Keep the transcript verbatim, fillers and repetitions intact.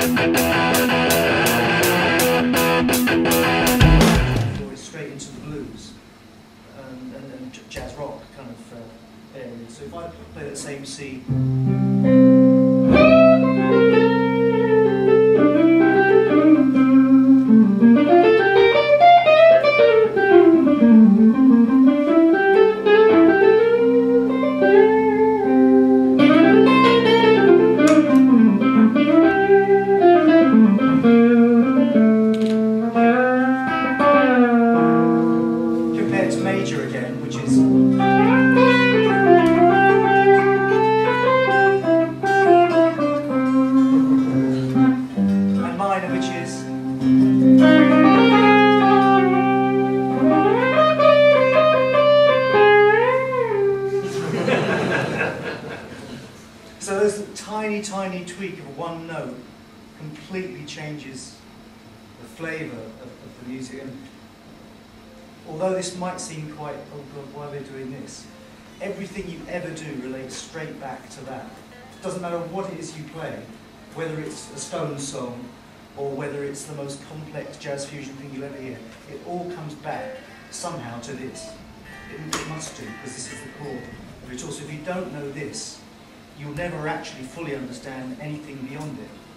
Always straight into the blues and, and, and jazz rock kind of uh, area. So if I play that same C, major again, which is and minor, which is so there's a tiny tiny tweak of one note completely changes the flavour of, of the music. And although this might seem quite, oh God, why are they doing this? Everything you ever do relates straight back to that. It doesn't matter what it is you play, whether it's a Stones song or whether it's the most complex jazz fusion thing you'll ever hear, it all comes back somehow to this. It, it must do, because this is the core of it all. So if you don't know this, you'll never actually fully understand anything beyond it.